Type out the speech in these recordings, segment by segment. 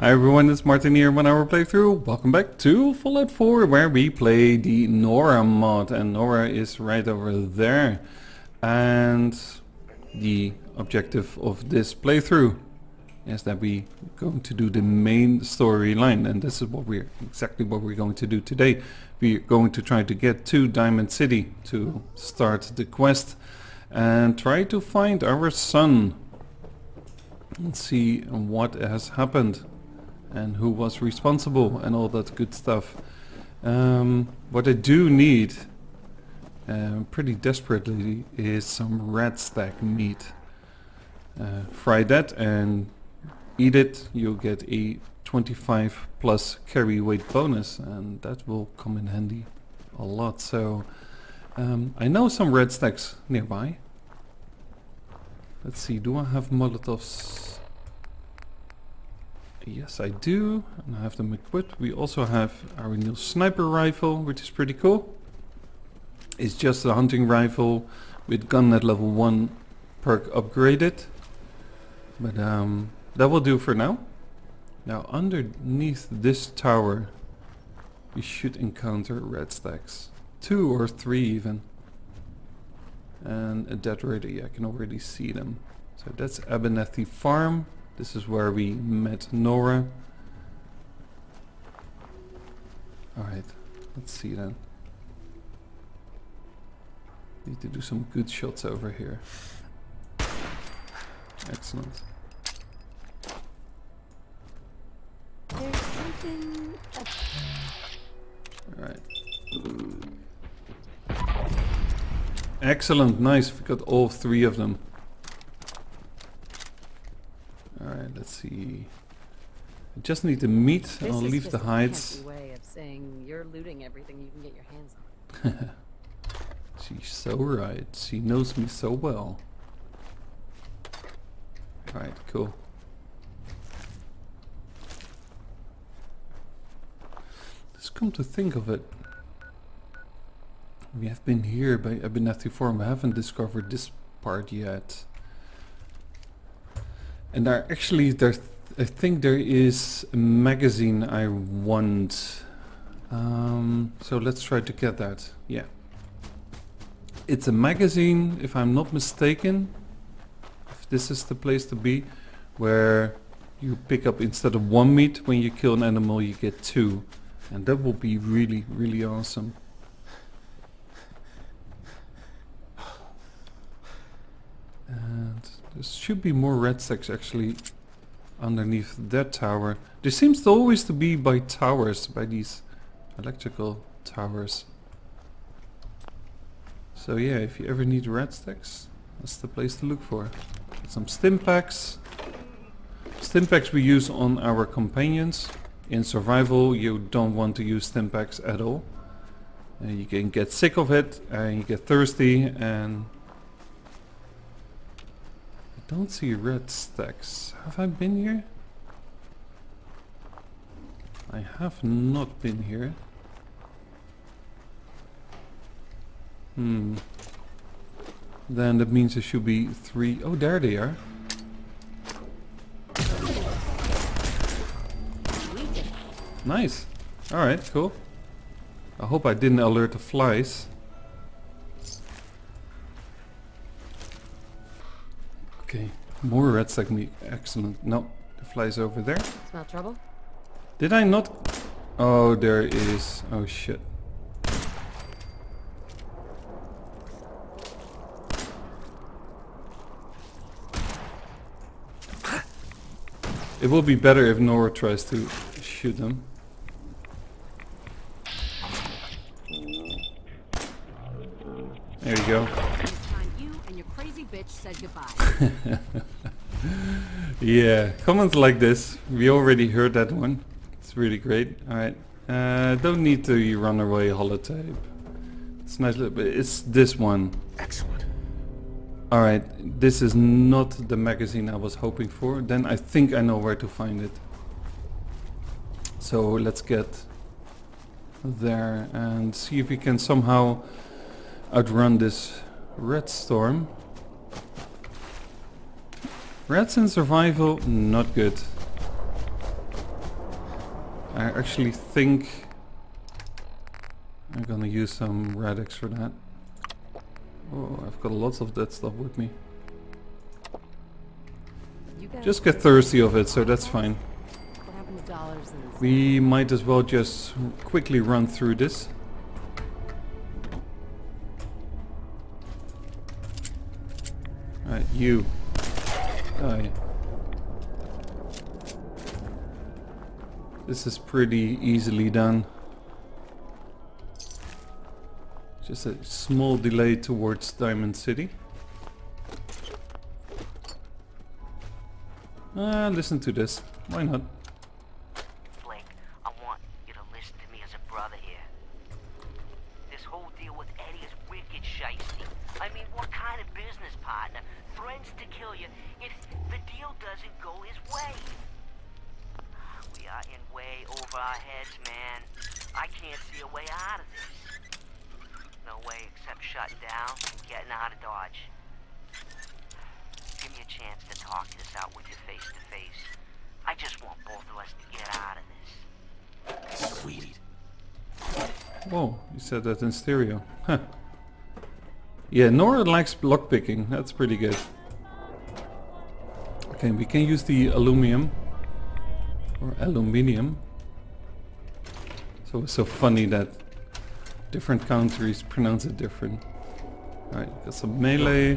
Hi everyone, it's Martin here, 1 hour playthrough. Welcome back to Fallout 4, where we play the Nora mod, and Nora is right over there. And the objective of this playthrough is that we're going to do the main storyline, and this is what exactly what we're going to do today. We're going to try to get to Diamond City to start the quest and try to find our son and see what has happened and who was responsible and all that good stuff. What I do need pretty desperately is some rat stack meat. Fry that and eat it. You'll get a 25 plus carry weight bonus, and that will come in handy a lot. So I know some rat stacks nearby. Let's see, do I have Molotovs? Yes, I do, and I have them equipped. We also have our new sniper rifle, which is pretty cool. It's just a hunting rifle with gun at level 1 perk upgraded, but that will do for now. Now underneath this tower we should encounter red stacks, 2 or 3 even, and a dead ready. I can already see them. So that's Abernathy farm. This is where we met Nora. Alright, let's see then. Need to do some good shots over here. Excellent. There's something up. Alright. Excellent, nice. We got all 3 of them. Alright, let's see. I just need the meat. This I'll leave the hides. Way of saying you're looting everything you can get your hands on. She's so right. She knows me so well. Alright, cool. Just come to think of it, we have been here by Abernathy farm. I haven't discovered this part yet. And there actually, I think there is a magazine I want. So let's try to get that. Yeah. It's a magazine, if I'm not mistaken. If this is the place to be, where you pick up, instead of 1 meat, when you kill an animal, you get 2. And that will be really, really awesome. And there should be more red stacks actually underneath that tower. There seems to always to be by towers, by these electrical towers. So yeah, if you ever need red stacks, that's the place to look for. Some stimpaks. Stimpaks we use on our companions. In survival you don't want to use stimpaks at all. You can get sick of it and you get thirsty. And don't see red stacks. Have I been here? I have not been here. Then that means there should be 3. Oh, there they are. Nice. Alright, cool. I hope I didn't alert the flies. Okay, more red stack meat. Excellent. No, the flies over there. Smell trouble? Did I not? Oh, there is. Oh shit. It will be better if Nora tries to shoot them. There you go. Yeah, comments like this. We already heard that one. It's really great. Alright. Don't need to run away holotape. It's nice, but it's this one. Excellent. Alright, this is not the magazine I was hoping for. Then I think I know where to find it. So let's get there and see if we can somehow outrun this red storm. Rats in survival, not good. I actually think I'm gonna use some radix for that. Oh, I've got lots of that stuff with me. Just get thirsty of it, so that's fine. We might as well just quickly run through this. Alright, you. Oh, yeah. This is pretty easily done. Just a small delay towards Diamond City. Listen to this. Why not? Said that in stereo. Huh. Yeah, Nora likes lockpicking. That's pretty good. Okay, we can use the aluminum. Or aluminium. So it's so funny that different countries pronounce it different. Alright, got some melee.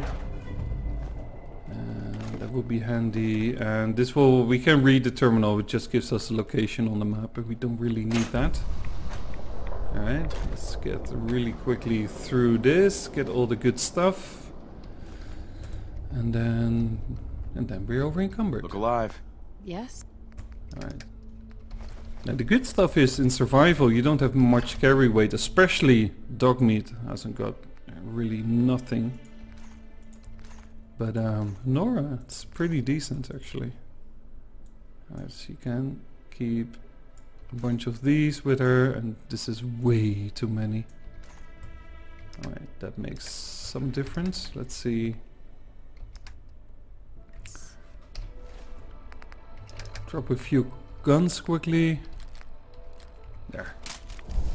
That would be handy. And this will... we can read the terminal. It just gives us the location on the map, but we don't really need that. Alright, let's get really quickly through this, get all the good stuff, and then we're over encumbered. Look alive. Yes. Alright. Now the good stuff is in survival you don't have much carry weight, especially dog meat hasn't got really nothing. But Nora, it's pretty decent actually. Alright, she can keep a bunch of these with her, and this is way too many. Alright, that makes some difference. Let's see. Drop a few guns quickly. There.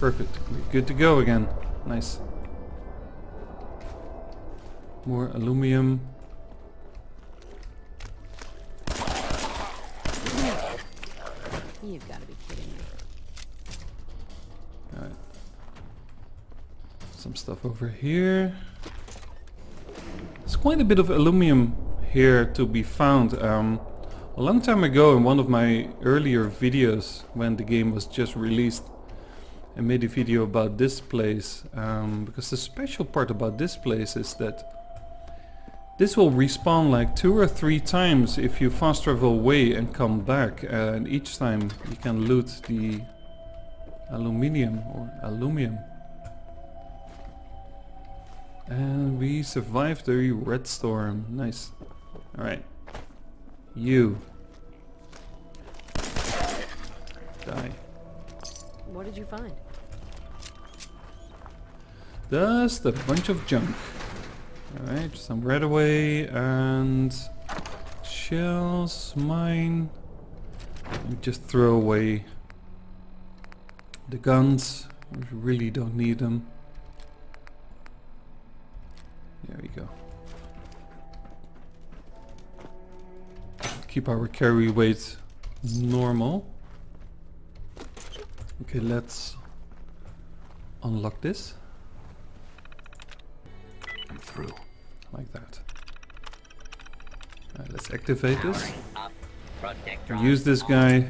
Perfect. We're good to go again. Nice. More aluminum. You've got to be kidding me. Alright. Some stuff over here. There's quite a bit of aluminum here to be found. A long time ago in one of my earlier videos when the game was just released, I made a video about this place. Because the special part about this place is that this will respawn like 2 or 3 times if you fast travel away and come back. And each time you can loot the aluminium or aluminum. And we survived the red storm. Nice. Alright. You. Die. What did you find? Just a bunch of junk. Alright, some redaway and shells, mine. Let me just throw away the guns, we really don't need them. There we go. Keep our carry weight normal. Okay, let's unlock this. I'm through. Like that. Alright, let's activate this. We use this guy.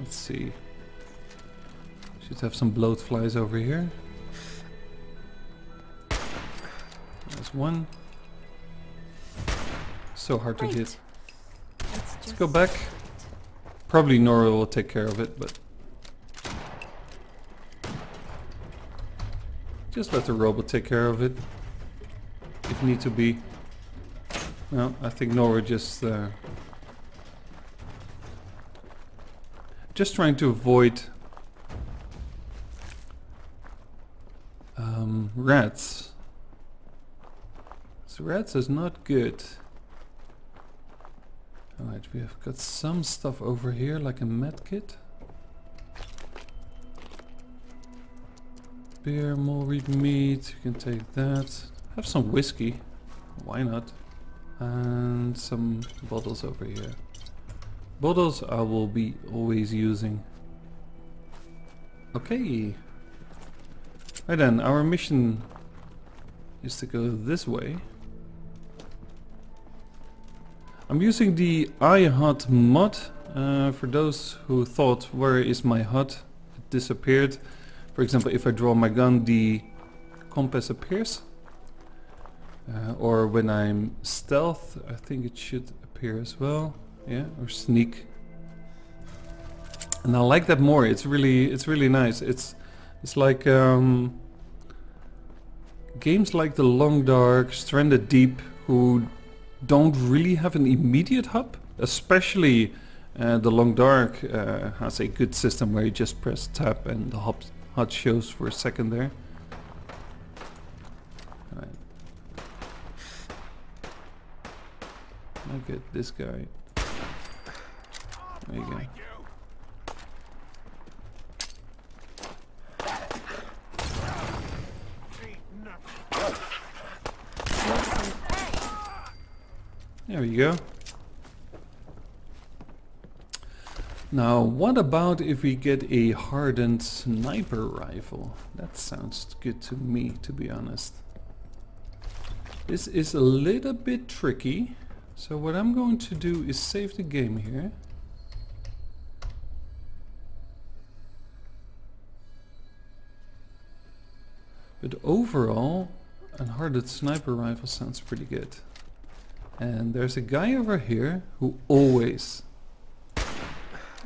Let's see. Should have some bloatflies over here. There's one. So hard to hit. Let's go back. Probably Nora will take care of it, but just let the robot take care of it, if need to be. No, I think Nora just trying to avoid rats. So rats is not good. Alright, we have got some stuff over here, like a medkit. Beer, mole reed meat, you can take that. Have some whiskey, why not? And some bottles over here. Bottles I will be always using. Okay. Right then, our mission is to go this way. I'm using the iHut mod. For those who thought, where is my hut? It disappeared. For example, if I draw my gun, the compass appears. Or when I'm stealth, I think it should appear as well. Yeah, or sneak. And I like that more. It's really nice. It's like games like The Long Dark, Stranded Deep, who don't really have an immediate hub, especially The Long Dark has a good system where you just press tab and the hub shows for a second there. All right. I'll get this guy. There you go. There we go. Now, what about if we get a hardened sniper rifle? That sounds good to me, to be honest. This is a little bit tricky. So what I'm going to do is save the game here. But overall, a hardened sniper rifle sounds pretty good. And there's a guy over here who always...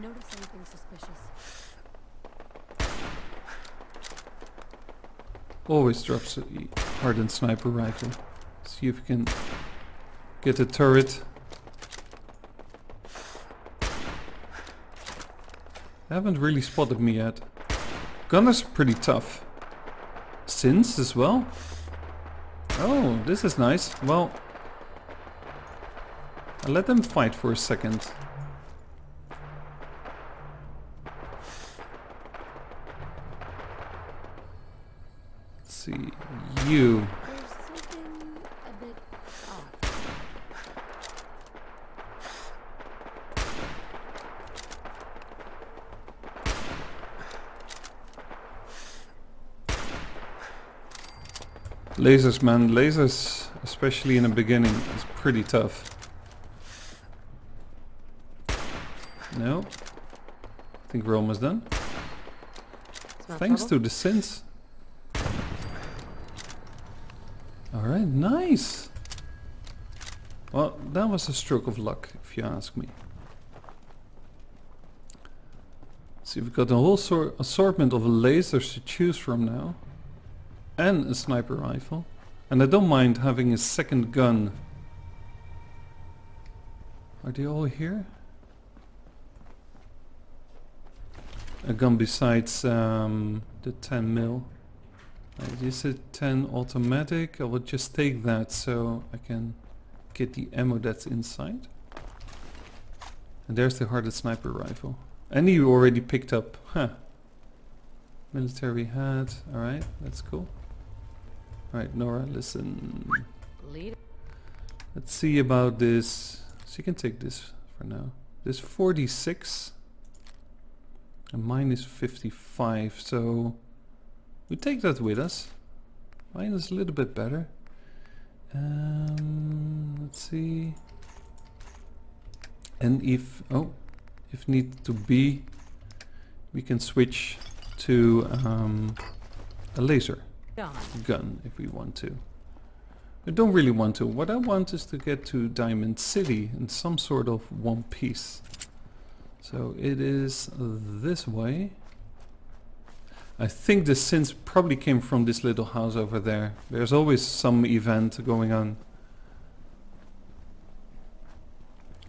Notice anything suspicious? Always drops a hardened sniper rifle. See if you can get a turret. They haven't really spotted me yet. Gunners are pretty tough. Sins as well. Oh, this is nice. Well, I'll let them fight for a second. Let's see you. There's something a bit off. Lasers, man, lasers, especially in the beginning, is pretty tough. No, I think we're almost done. Thanks to the sins. Alright, nice! Well, that was a stroke of luck, if you ask me. See, we've got a whole assortment of lasers to choose from now. And a sniper rifle. And I don't mind having a second gun. Are they all here? A gun besides the 10 mil. This is a 10 automatic. I will just take that so I can get the ammo that's inside. And there's the hardened sniper rifle. And you already picked up. Huh. Military hat. Alright, that's cool. Alright, Nora, listen. Let's see about this. So you can take this for now. This 46. And mine is 55, so we take that with us. Mine is a little bit better. Let's see. And if need to be, we can switch to a laser gun if we want to. I don't really want to. What I want is to get to Diamond City in some sort of one piece. So it is this way. I think the sins probably came from this little house over there. There's always some event going on.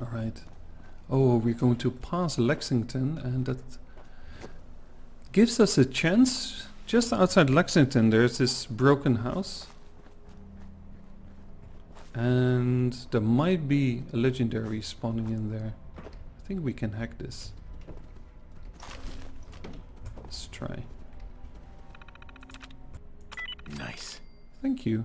Alright. Oh, we're going to pass Lexington, and that gives us a chance. Just outside Lexington there's this broken house. And there might be a legendary spawning in there. I think we can hack this. Let's try. Nice. Thank you.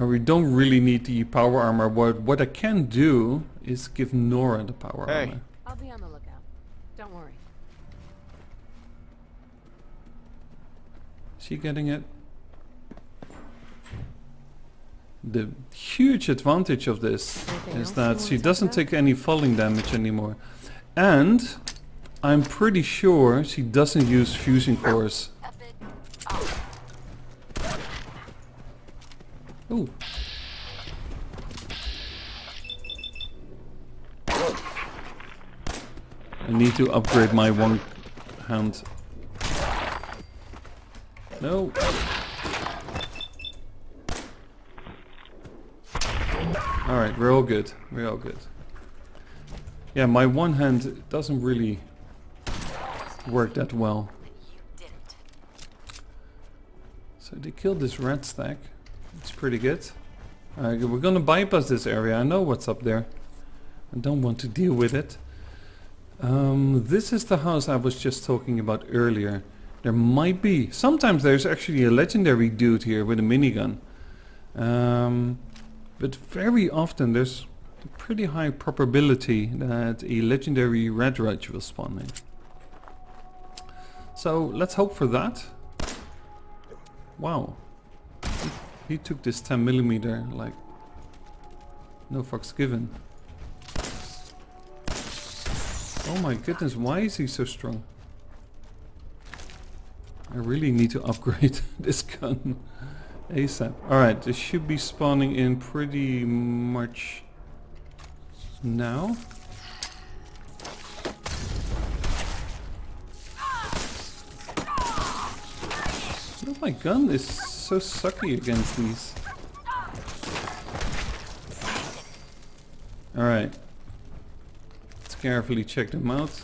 We don't really need the power armor, but what I can do is give Nora the power armor. I'll be on the lookout. Don't worry. Is she getting it? The huge advantage of this is that she doesn't take any falling damage anymore. And I'm pretty sure she doesn't use fusion cores. Ooh. I need to upgrade my one hand. No. Alright, we're all good. We're all good. Yeah, my one hand doesn't really work that well. So they killed this red stack. It's pretty good. We're gonna bypass this area. I know what's up there. I don't want to deal with it. This is the house I was just talking about earlier. There might be... Sometimes there's actually a legendary dude here with a minigun. But very often there's a pretty high probability that a legendary red roach will spawn in. So let's hope for that. Wow. He took this 10mm like no fucks given. Oh my goodness, why is he so strong? I really need to upgrade this gun ASAP. Alright, this should be spawning in pretty much now. Oh, my gun is so sucky against these. Alright. Let's carefully check them out.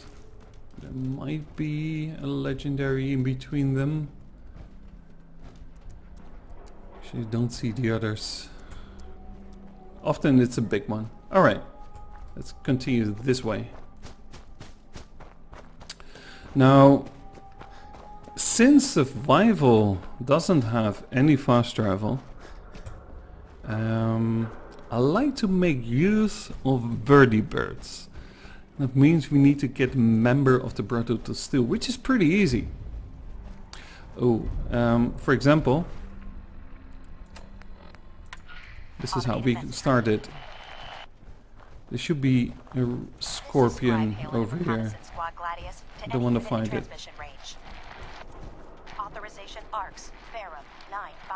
There might be a legendary in between them. Actually, don't see the others. Often it's a big one. Alright. Let's continue this way. Now... Since survival doesn't have any fast travel, I like to make use of Verdibirds. That means we need to get a member of the Brotherhood of Steel, which is pretty easy. Oh, for example, this is how we started. There should be a scorpion over here. I don't want to find it. Authorization ARCS, Ferrum, 9-5.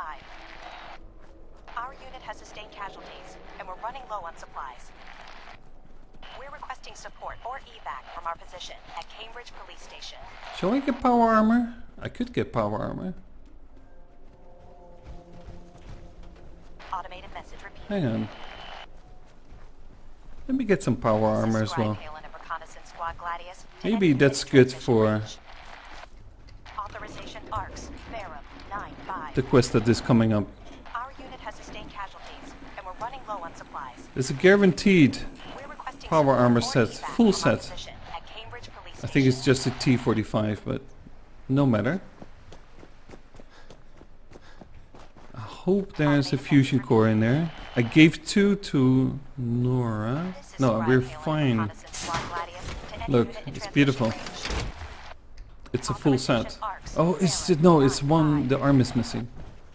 Our unit has sustained casualties, and we're running low on supplies. We're requesting support or evac from our position at Cambridge Police Station. Shall I get power armor? I could get power armor. Automated message repeated. Hang on. Let me get some power armor as well. Maybe that's good for... Arcs, Ferrum, 9-5. The quest that is coming up. Our unit has sustained casualties, and we're running low on supplies. It's a guaranteed power armor set, full set. I think it's just a T45, but no matter. I hope there's a fusion core in there. I gave two to Nora. No, we're fine. Look, it's beautiful. It's a full set. Oh, is it? No, it's one. The arm is missing.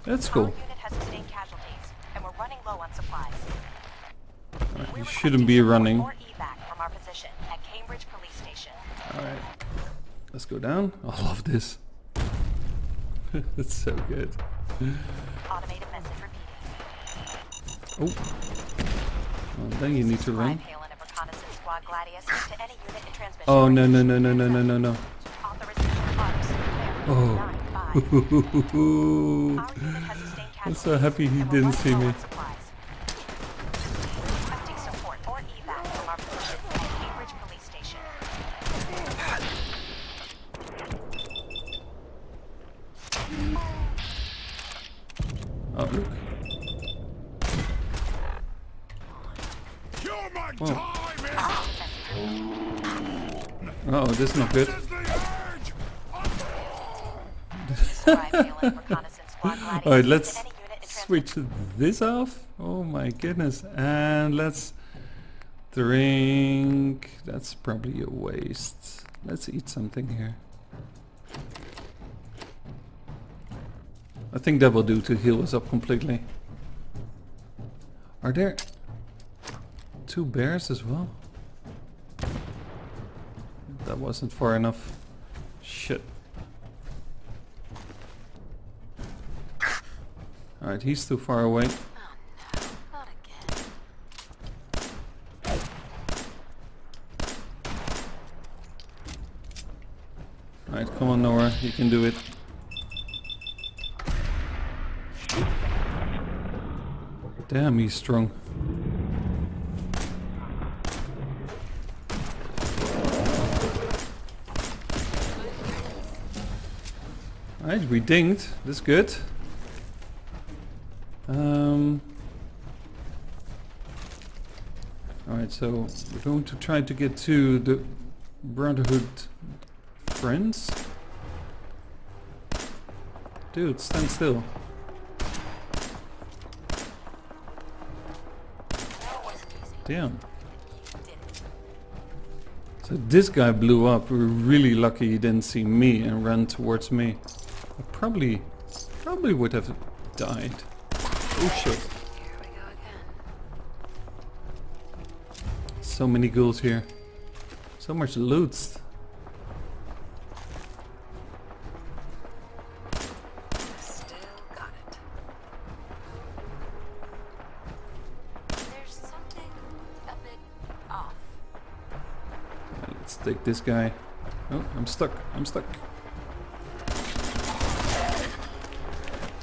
That's cool. Right, you shouldn't be running. Alright. Let's go down. I love this. That's so good. Oh. Well, then you need to run. Oh, no, no, no, no, no, no, no, no. Oh, I'm so happy he didn't see me. Oh, look. Whoa. Oh, this is not good. Alright, let's switch this off. Oh my goodness. And let's drink. That's probably a waste. Let's eat something here. I think that will do to heal us up completely. Are there two bears as well? That wasn't far enough. Shit. Alright, he's too far away. Oh no, not again. Alright, come on Nora, you can do it. Damn, he's strong. Alright, we dinged. That's good. Alright, so we're going to try to get to the Brotherhood friends. Dude, stand still. Damn. So this guy blew up. We're really lucky he didn't see me and ran towards me. I probably would have died. Oh shit. Here we go again. So many ghouls here. So much loot. Take this guy. Oh, I'm stuck. I'm stuck.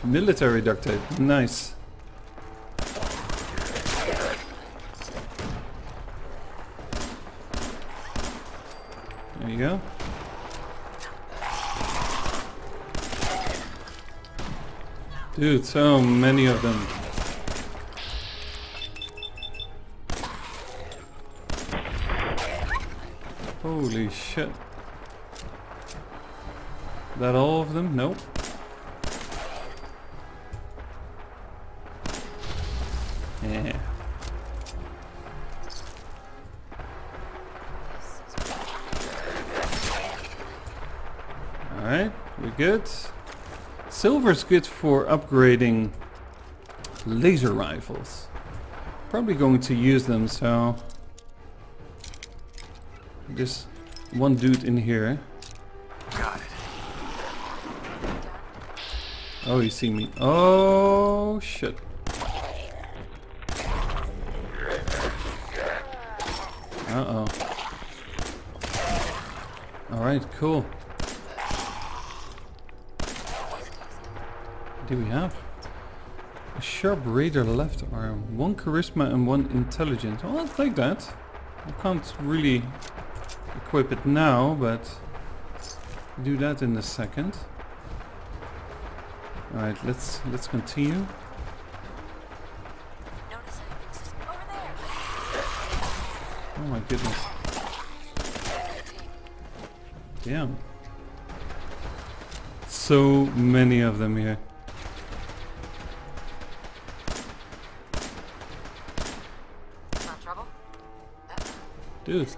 Military duct tape. Nice. There you go. Dude, so many of them. Holy shit. Is that all of them? Nope. Yeah. Alright, we're good. Silver's good for upgrading laser rifles. Probably going to use them, so... There's one dude in here. Got it. Oh, you see me. Oh, shit. Uh-oh. Alright, cool. What do we have? A sharp radar left arm. One charisma and one intelligence. Oh, I'll take that. I can't really... equip it now, but do that in a second. All right, let's continue. Oh my goodness! Damn! So many of them here. Dude.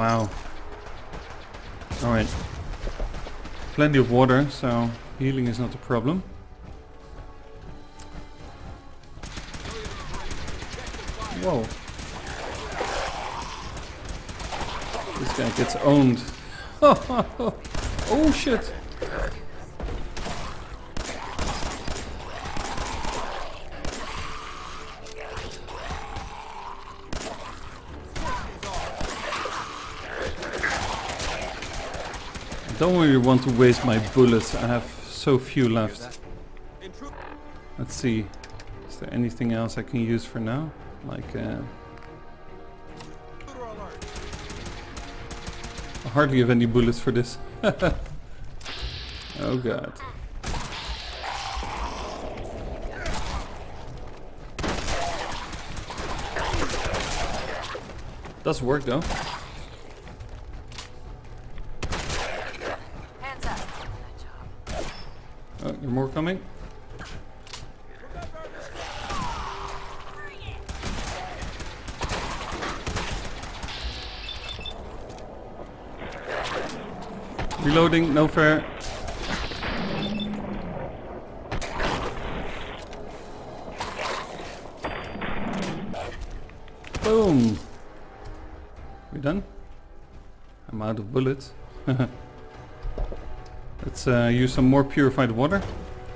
Wow. Alright. Plenty of water, so healing is not a problem. Whoa. This guy gets owned. Oh shit! Don't really want to waste my bullets, I have so few left. Let's see, is there anything else I can use for now? Like I hardly have any bullets for this. Oh god. Does work though. Hands up. Good job. Oh, there are more coming. Reloading, no fair. Boom. We done? I'm out of bullets. Let's use some more purified water.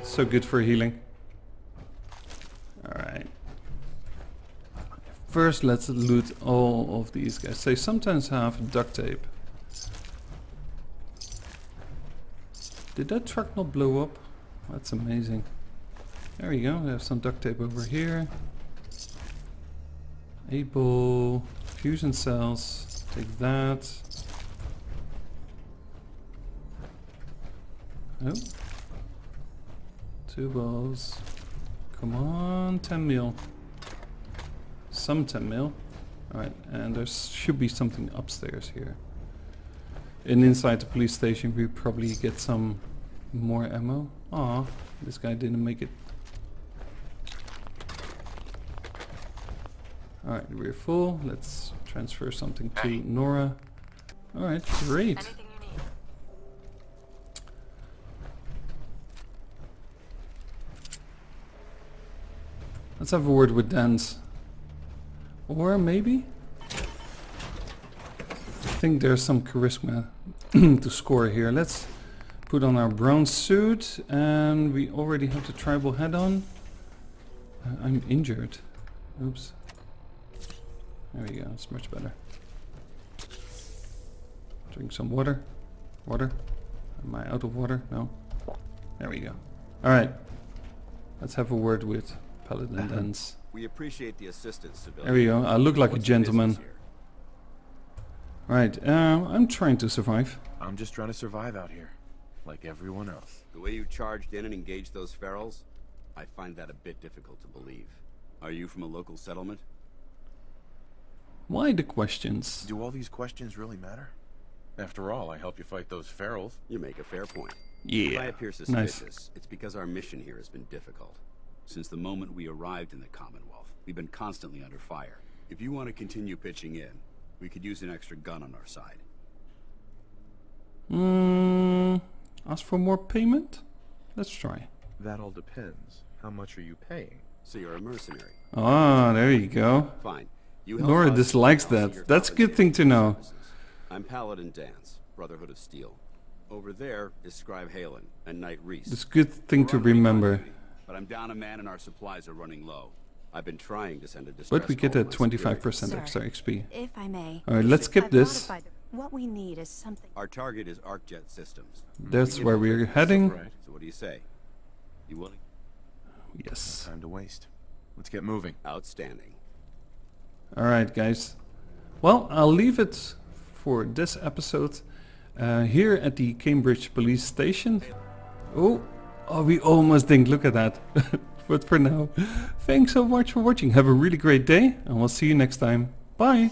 It's so good for healing. Alright. First let's loot all of these guys. They sometimes have duct tape. Did that truck not blow up? That's amazing. There we go, we have some duct tape over here. Able fusion cells, take that. Oh. 2 balls. Come on, 10 mil. Some 10 mil. Alright, and there should be something upstairs here. And inside the police station we probably get some more ammo. Aw, this guy didn't make it. Alright, we're full. Let's transfer something to Nora. Alright, great. Anything you need. Let's have a word with Dance. Or maybe? I think there's some charisma to score here. Let's put on our bronze suit, and we already have the tribal hat on. I'm injured. Oops. There we go, it's much better. Drink some water. Water. Am I out of water? No. There we go. Alright. Let's have a word with Paladin Dance. We appreciate the assistance, civilian. There we go. I look like a gentleman. Right, I'm trying to survive. I'm just trying to survive out here, like everyone else. The way you charged in and engaged those ferals, I find that a bit difficult to believe. Are you from a local settlement? Why the questions? Do all these questions really matter? After all, I help you fight those ferals. You make a fair point. Yeah, if I appear suspicious, it's because our mission here has been difficult. Since the moment we arrived in the Commonwealth, we've been constantly under fire. If you want to continue pitching in, we could use an extra gun on our side. Ask for more payment? Let's try. That all depends. How much are you paying? So you're a mercenary. Ah, there you go. Fine. Nora dislikes that. That's a good thing to know. I'm Paladin Dance, Brotherhood of Steel. Over there is Scribe Haylen and Knight Reese. It's a good thing to remember. But I'm down a man and our supplies are running low. I've been trying to send a distress. But we get a 25% extra XP. If I may. All right, let's skip this. What we need is something. Our target is ArcJet Systems. That's where we're heading. So what do you say? You willing? Yes. No time to waste. Let's get moving. Outstanding. All right, guys. Well, I'll leave it for this episode here at the Cambridge Police Station. Oh, we almost didn't look at that. But for now, thanks so much for watching. Have a really great day, and we'll see you next time. Bye!